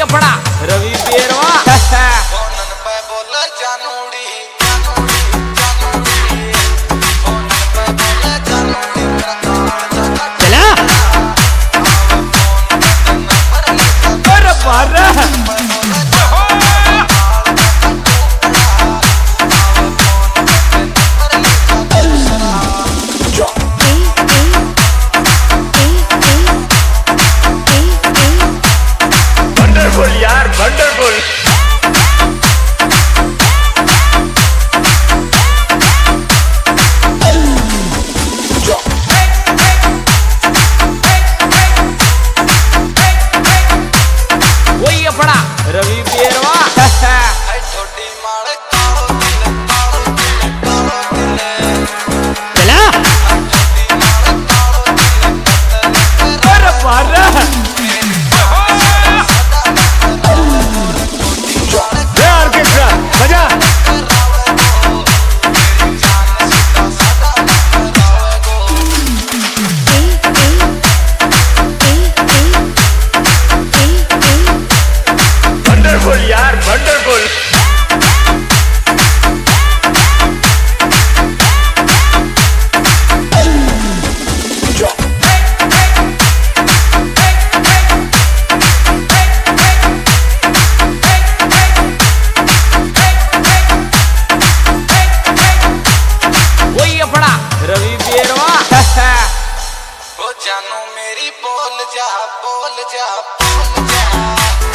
रवि अपना रवि बेरवा फोनन पे बोल जानूड़ी चला अरे बार रवि बेरवा जानू मेरी बोल जा बोल जा बोल जा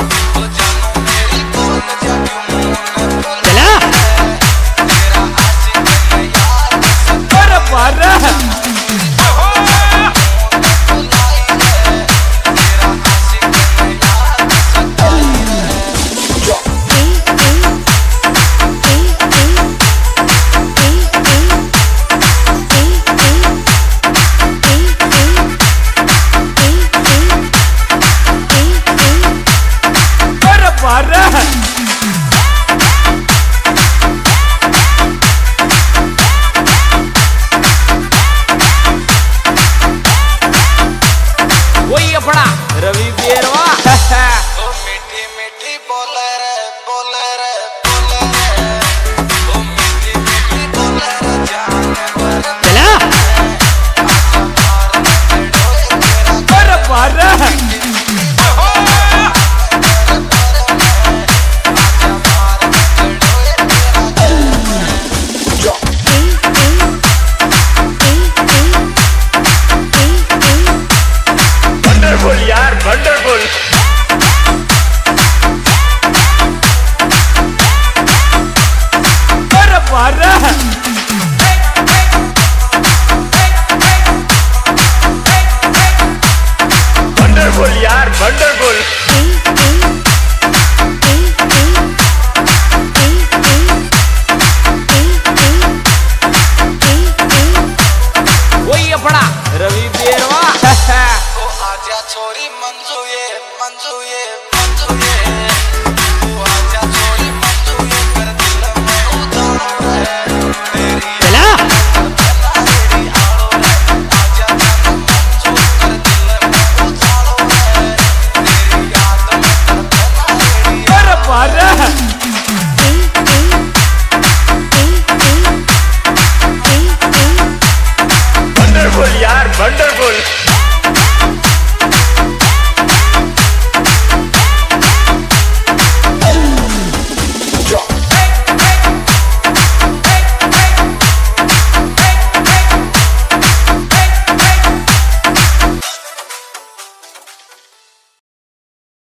ओ जानू मेरी बोल जा चला तेरा आशिक है यार पर तेरा आशिक है रवि बेरवा ओ मीठी मीठी बोल रे ओ मीठी मीठी बोल रे जान चला अरे बार रवि बेरवा ओ आजा छोरी मंजू ये